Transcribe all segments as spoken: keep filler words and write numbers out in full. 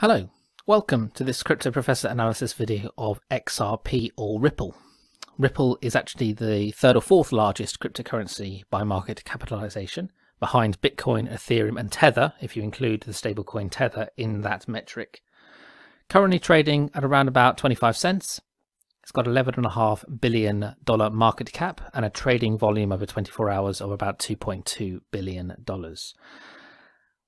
Hello, welcome to this Crypto Professor analysis video of X R P or Ripple. Ripple is actually the third or fourth largest cryptocurrency by market capitalization, behind Bitcoin, Ethereum and Tether, if you include the stablecoin Tether in that metric. Currently trading at around about twenty-five cents. It's got eleven point five billion dollars market cap and a trading volume over twenty-four hours of about two point two billion dollars.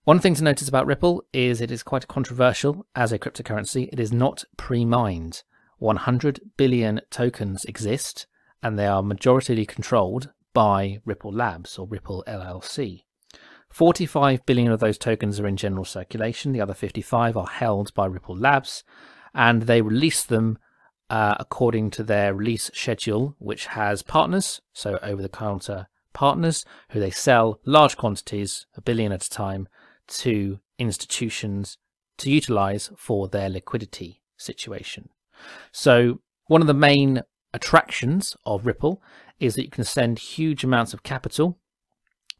One thing to notice about Ripple is it is quite controversial as a cryptocurrency. It is not pre-mined. one hundred billion tokens exist and they are majority controlled by Ripple Labs or Ripple L L C. forty-five billion of those tokens are in general circulation. The other fifty-five are held by Ripple Labs and they release them uh, according to their release schedule, which has partners, so over-the-counter partners who they sell large quantities, a billion at a time, to institutions to utilize for their liquidity situation. So one of the main attractions of Ripple is that you can send huge amounts of capital,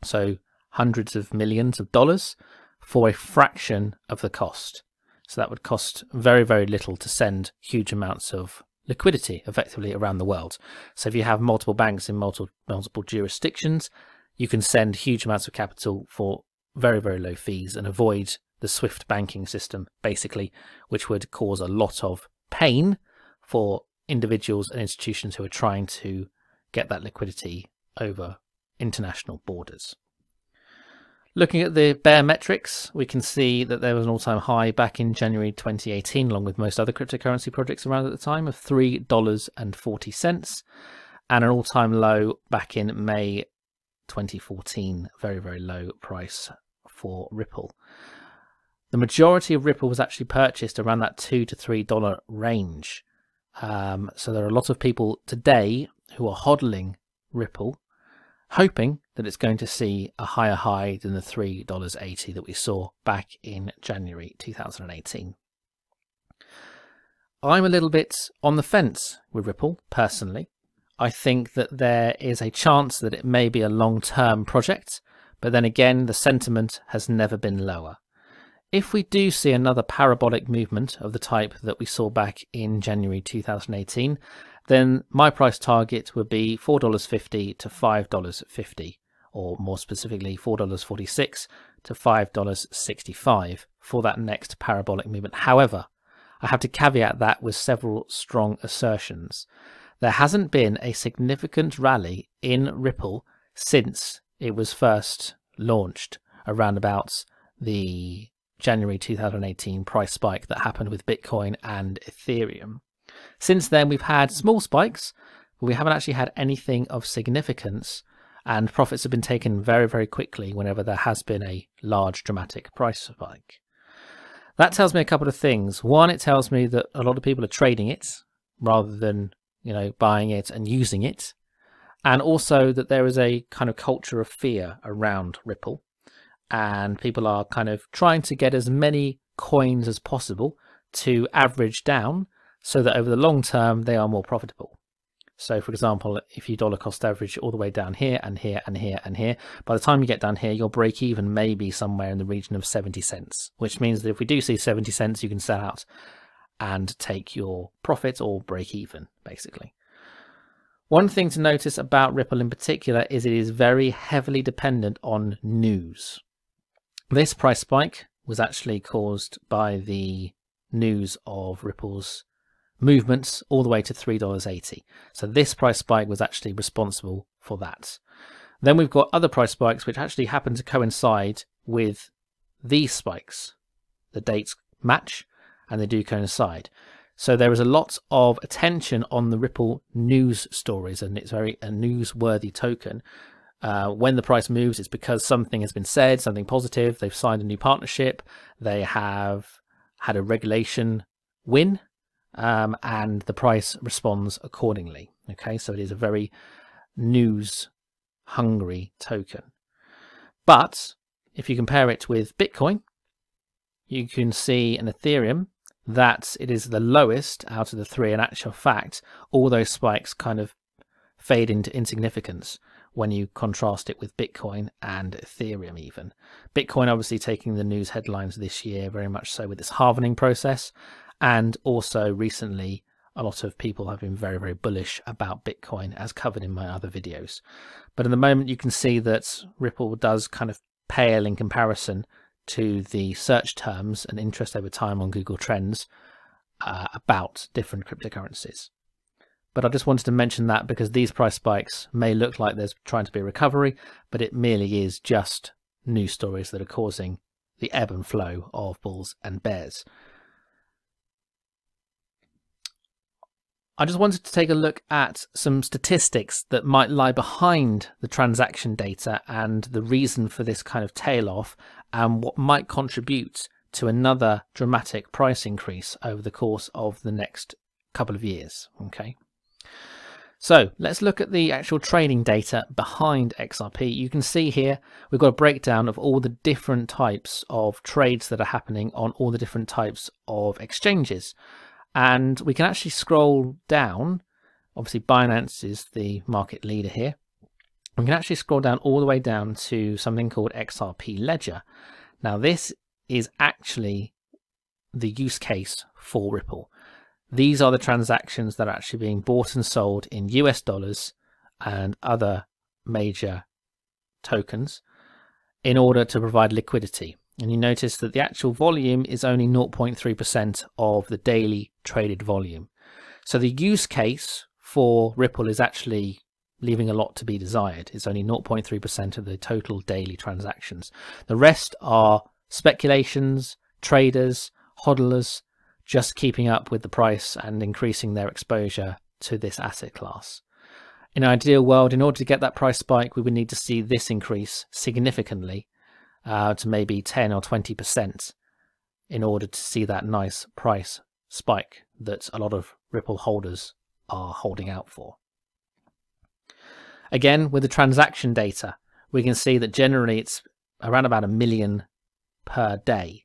so hundreds of millions of dollars, for a fraction of the cost. So that would cost very, very little to send huge amounts of liquidity effectively around the world. So if you have multiple banks in multiple, multiple jurisdictions, you can send huge amounts of capital for very, very low fees and avoid the Swift banking system, basically, which would cause a lot of pain for individuals and institutions who are trying to get that liquidity over international borders. Looking at the bare metrics, we can see that there was an all-time high back in January twenty eighteen, along with most other cryptocurrency projects around at the time, of three dollars and forty cents, and an all-time low back in May twenty fourteen, very, very low price for Ripple. The majority of Ripple was actually purchased around that two to three dollar range. Um, so there are a lot of people today who are hodling Ripple, hoping that it's going to see a higher high than the three dollars eighty that we saw back in January two thousand eighteen. I'm a little bit on the fence with Ripple personally. I think that there is a chance that it may be a long-term project, but then again, the sentiment has never been lower. If we do see another parabolic movement of the type that we saw back in January two thousand eighteen, then my price target would be four dollars fifty to five dollars fifty, or more specifically, four dollars forty-six to five dollars sixty-five for that next parabolic movement. However, I have to caveat that with several strong assertions. There hasn't been a significant rally in Ripple since it was first launched around about the January two thousand eighteen price spike that happened with Bitcoin and Ethereum. Since then, we've had small spikes, but we haven't actually had anything of significance, and profits have been taken very, very quickly whenever there has been a large dramatic price spike. That tells me a couple of things. One, it tells me that a lot of people are trading it rather than you know, buying it and using it. And also that there is a kind of culture of fear around Ripple, and people are kind of trying to get as many coins as possible to average down so that over the long term, they are more profitable. So for example, if you dollar cost average all the way down here and here and here and here, by the time you get down here, your break even may be somewhere in the region of seventy cents, which means that if we do see seventy cents, you can sell out and take your profit or break even, basically. One thing to notice about Ripple in particular is it is very heavily dependent on news. This price spike was actually caused by the news of Ripple's movements all the way to three dollars eighty. So this price spike was actually responsible for that. Then we've got other price spikes which actually happen to coincide with these spikes. The dates match, and they do coincide. So there is a lot of attention on the Ripple news stories, and it's very a newsworthy token. Uh, when the price moves, it's because something has been said, something positive, they've signed a new partnership, they have had a regulation win, um, and the price responds accordingly. Okay, so it is a very news-hungry token. But if you compare it with Bitcoin, you can see in Ethereum that it is the lowest out of the three. In actual fact, all those spikes kind of fade into insignificance, when you contrast it with Bitcoin and Ethereum even. Bitcoin obviously taking the news headlines this year very much so with its halvening process, and also recently a lot of people have been very, very bullish about Bitcoin, as covered in my other videos. But at the moment you can see that Ripple does kind of pale in comparison to the search terms and interest over time on Google Trends uh, about different cryptocurrencies. But I just wanted to mention that because these price spikes may look like there's trying to be a recovery, but it merely is just news stories that are causing the ebb and flow of bulls and bears. I just wanted to take a look at some statistics that might lie behind the transaction data and the reason for this kind of tail off, and what might contribute to another dramatic price increase over the course of the next couple of years. Okay, so let's look at the actual trading data behind X R P. You can see here we've got a breakdown of all the different types of trades that are happening on all the different types of exchanges. And we can actually scroll down. Obviously Binance is the market leader here. We can actually scroll down all the way down to something called X R P Ledger. Now this is actually the use case for Ripple. These are the transactions that are actually being bought and sold in U S dollars and other major tokens in order to provide liquidity. And you notice that the actual volume is only zero point three percent of the daily traded volume. So the use case for Ripple is actually leaving a lot to be desired. It's only zero point three percent of the total daily transactions. The rest are speculations, traders, hodlers, just keeping up with the price and increasing their exposure to this asset class. In an ideal world, in order to get that price spike, we would need to see this increase significantly, Uh, to maybe ten or twenty percent, in order to see that nice price spike that a lot of Ripple holders are holding out for. Again, with the transaction data, we can see that generally it's around about a million per day,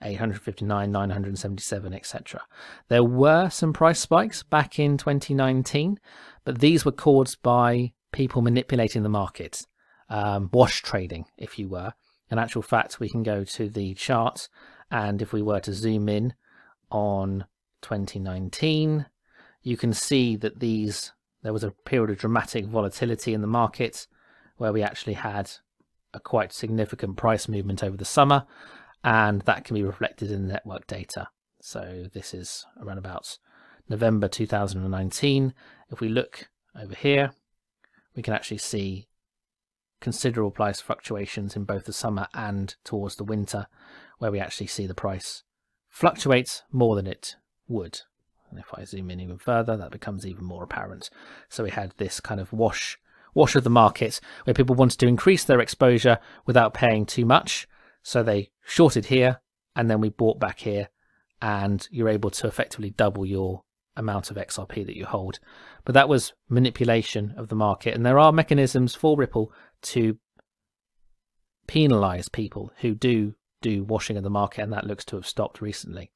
eight hundred fifty-nine, nine hundred seventy-seven, et cetera. There were some price spikes back in twenty nineteen, but these were caused by people manipulating the market, um, wash trading, if you were. In actual fact, we can go to the chart, and if we were to zoom in on twenty nineteen, you can see that these there was a period of dramatic volatility in the market where we actually had a quite significant price movement over the summer, and that can be reflected in the network data. So this is around about November two thousand nineteen. If we look over here, we can actually see considerable price fluctuations in both the summer and towards the winter, where we actually see the price fluctuates more than it would. And if I zoom in even further, that becomes even more apparent. So we had this kind of wash wash of the market where people wanted to increase their exposure without paying too much, so they shorted here and then we bought back here, and you're able to effectively double your amount of X R P that you hold. But that was manipulation of the market, and there are mechanisms for Ripple to penalize people who do do washing of the market, and that looks to have stopped recently.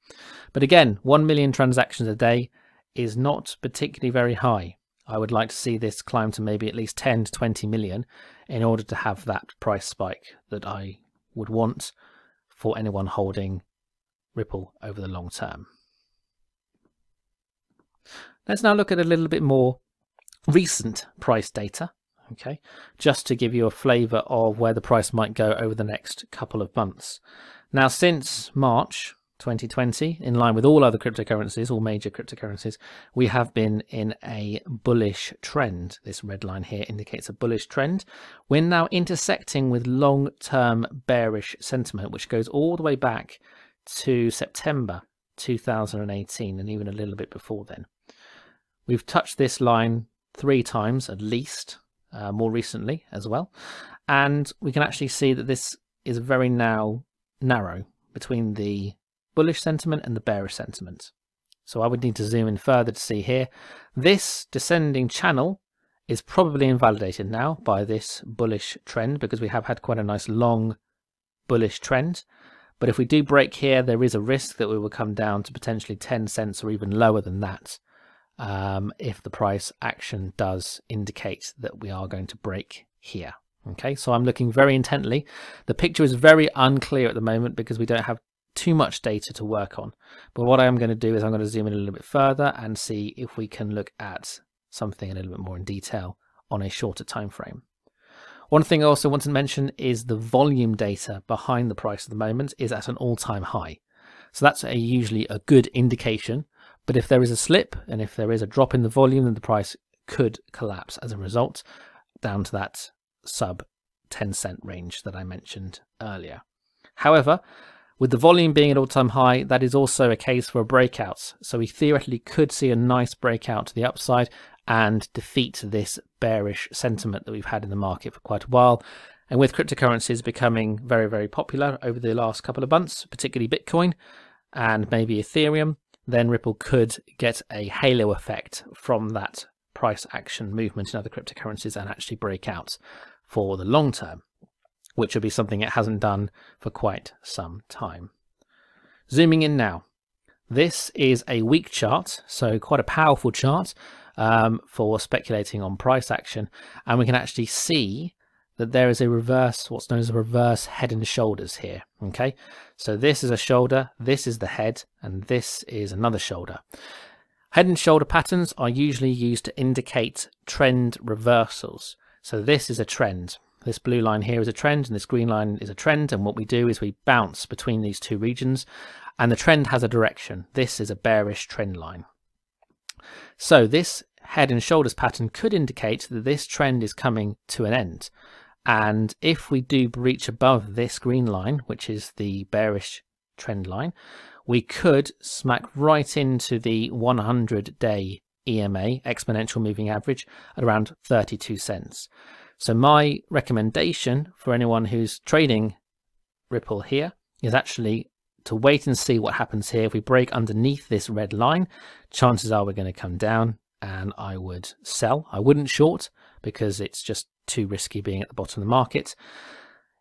But again, one million transactions a day is not particularly very high. I would like to see this climb to maybe at least ten to twenty million in order to have that price spike that I would want for anyone holding Ripple over the long term. Let's now look at a little bit more recent price data. Okay, just to give you a flavour of where the price might go over the next couple of months. Now, since March twenty twenty, in line with all other cryptocurrencies, all major cryptocurrencies, we have been in a bullish trend. This red line here indicates a bullish trend. We're now intersecting with long-term bearish sentiment, which goes all the way back to September two thousand eighteen, and even a little bit before then. We've touched this line three times at least, Uh, more recently as well, and we can actually see that this is very now narrow between the bullish sentiment and the bearish sentiment. So I would need to zoom in further to see here. This descending channel is probably invalidated now by this bullish trend, because we have had quite a nice long bullish trend. But if we do break here, there is a risk that we will come down to potentially ten cents or even lower than that um, if the price action does indicate that we are going to break here. Okay, so I'm looking very intently. The picture is very unclear at the moment because we don't have too much data to work on. But what I'm going to do is I'm going to zoom in a little bit further and see if we can look at something a little bit more in detail on a shorter time frame. One thing I also want to mention is the volume data behind the price at the moment is at an all-time high. So that's a, usually a good indication. But if there is a slip and if there is a drop in the volume, then the price could collapse as a result down to that sub ten cent range that I mentioned earlier. However, with the volume being at all-time high, that is also a case for a breakout. So we theoretically could see a nice breakout to the upside and defeat this bearish sentiment that we've had in the market for quite a while. And with cryptocurrencies becoming very, very popular over the last couple of months, particularly Bitcoin and maybe Ethereum, then Ripple could get a halo effect from that price action movement in other cryptocurrencies and actually break out for the long term, which would be something it hasn't done for quite some time. Zooming in now, this is a week chart, so quite a powerful chart um, for speculating on price action, and we can actually see that there is a reverse, what's known as a reverse head and shoulders here. Okay, so this is a shoulder, this is the head, and this is another shoulder. Head and shoulder patterns are usually used to indicate trend reversals. So this is a trend. This blue line here is a trend and this green line is a trend. And what we do is we bounce between these two regions and the trend has a direction. This is a bearish trend line. So this head and shoulders pattern could indicate that this trend is coming to an end. And if we do breach above this green line, which is the bearish trend line, we could smack right into the one hundred day E M A, exponential moving average, at around thirty-two cents. So my recommendation for anyone who's trading Ripple here is actually to wait and see what happens here. If we break underneath this red line, chances are we're going to come down and I would sell. I wouldn't short because it's just too risky being at the bottom of the market.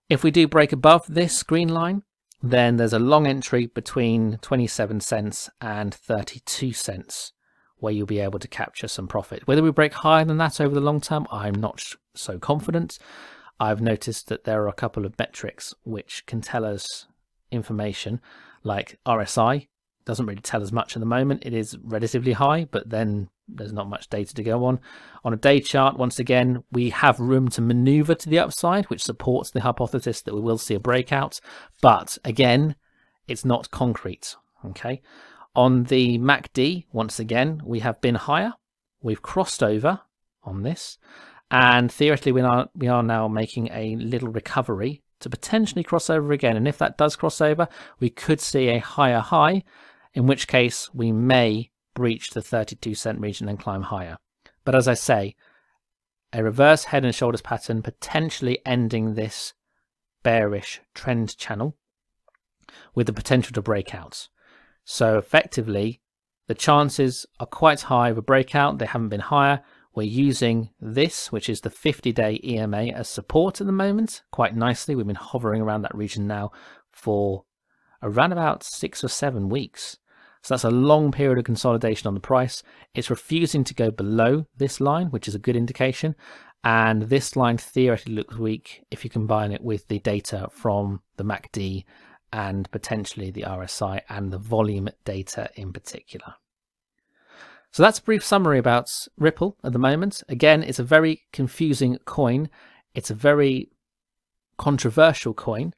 If we do break above this green line, then there's a long entry between twenty-seven cents and thirty-two cents where you'll be able to capture some profit. Whether we break higher than that over the long term, I'm not so confident. I've noticed that there are a couple of metrics which can tell us information, like R S I doesn't really tell us much at the moment. It is relatively high, but then there's not much data to go on. On a day chart, once again, we have room to maneuver to the upside, which supports the hypothesis that we will see a breakout. But again, it's not concrete. Okay. On the M A C D, once again, we have been higher. We've crossed over on this. And theoretically, we are, we are now making a little recovery to potentially cross over again. And if that does cross over, we could see a higher high, in which case we may breach the thirty-two cent region and climb higher. But as I say, a reverse head and shoulders pattern potentially ending this bearish trend channel with the potential to break out. So effectively, the chances are quite high of a breakout. They haven't been higher. We're using this, which is the fifty day E M A, as support at the moment, quite nicely. We've been hovering around that region now for around about six or seven weeks. So that's a long period of consolidation on the price. It's refusing to go below this line, which is a good indication. And this line theoretically looks weak if you combine it with the data from the M A C D and potentially the R S I and the volume data in particular. So that's a brief summary about Ripple at the moment. Again, it's a very confusing coin. It's a very controversial coin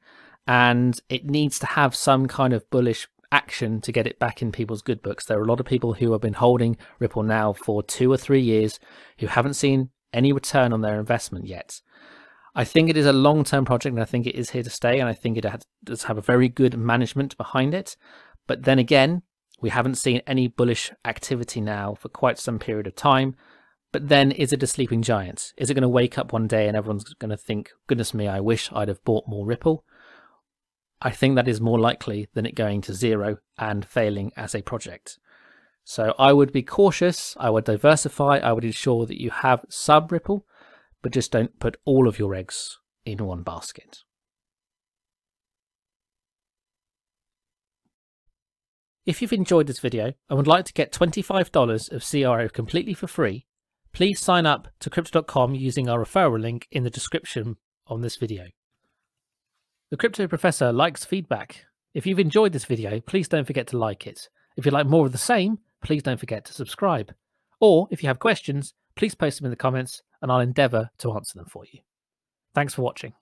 and it needs to have some kind of bullish action to get it back in people's good books. There are a lot of people who have been holding Ripple now for two or three years who haven't seen any return on their investment yet. I think it is a long-term project and I think it is here to stay and I think it does have a very good management behind it. But then again, we haven't seen any bullish activity now for quite some period of time. But then is it a sleeping giant? Is it going to wake up one day and everyone's going to think, goodness me, I wish I'd have bought more Ripple? I think that is more likely than it going to zero and failing as a project. So I would be cautious. I would diversify. I would ensure that you have sub Ripple, but just don't put all of your eggs in one basket. If you've enjoyed this video and would like to get twenty-five dollars of C R O completely for free, please sign up to Crypto dot com using our referral link in the description on this video. The Crypto Professor likes feedback. If you've enjoyed this video, please don't forget to like it. If you'd like more of the same, please don't forget to subscribe. Or if you have questions, please post them in the comments and I'll endeavour to answer them for you. Thanks for watching.